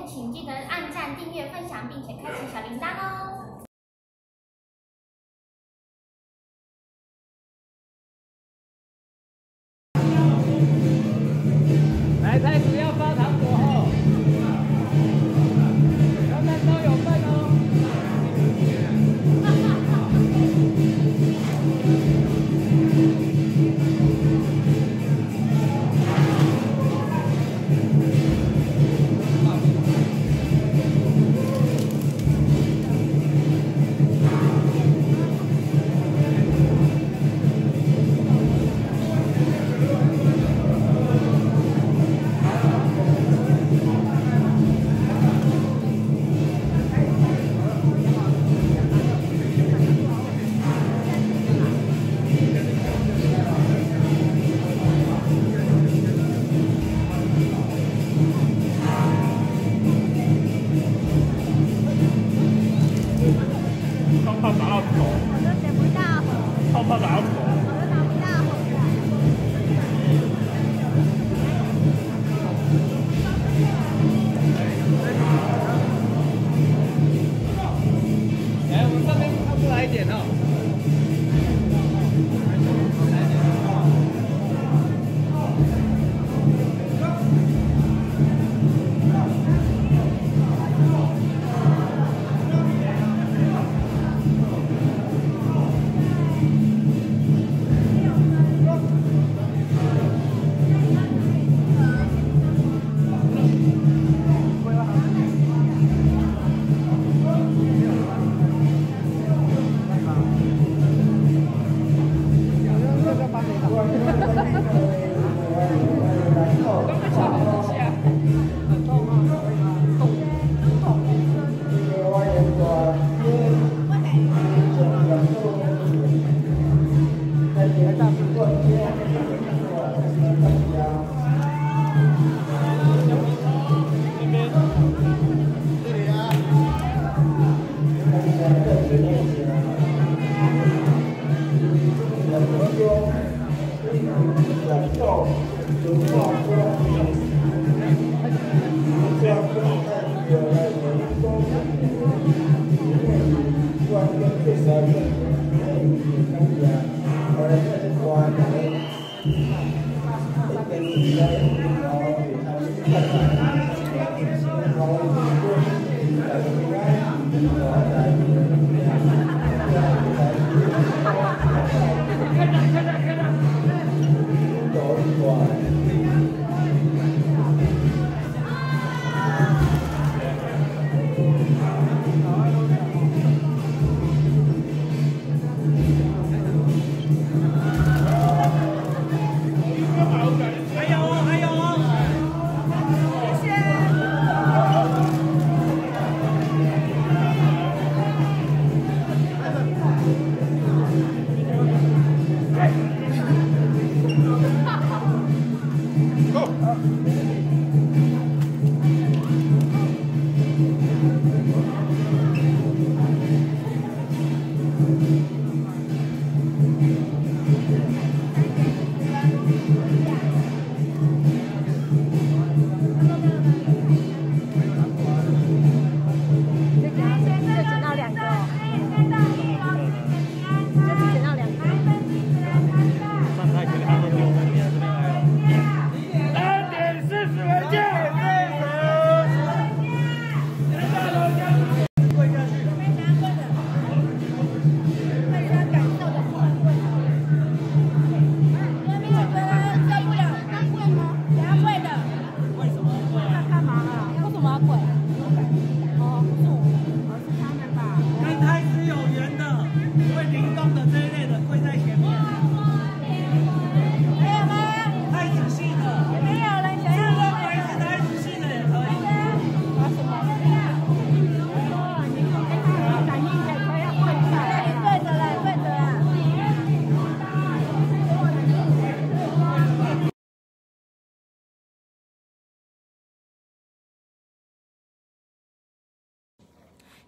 片，请记得按赞、订阅、分享，并且开启小铃铛哦。来，开始要发糖果哦，糖蛋糕有份哦。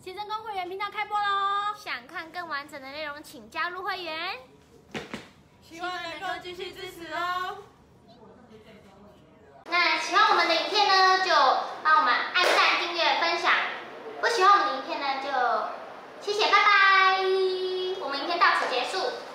奇珍宫会员频道开播喽！想看更完整的内容，请加入会员。希望能够继续支持哦。那喜欢我们的影片呢，就帮我们按赞订阅。数。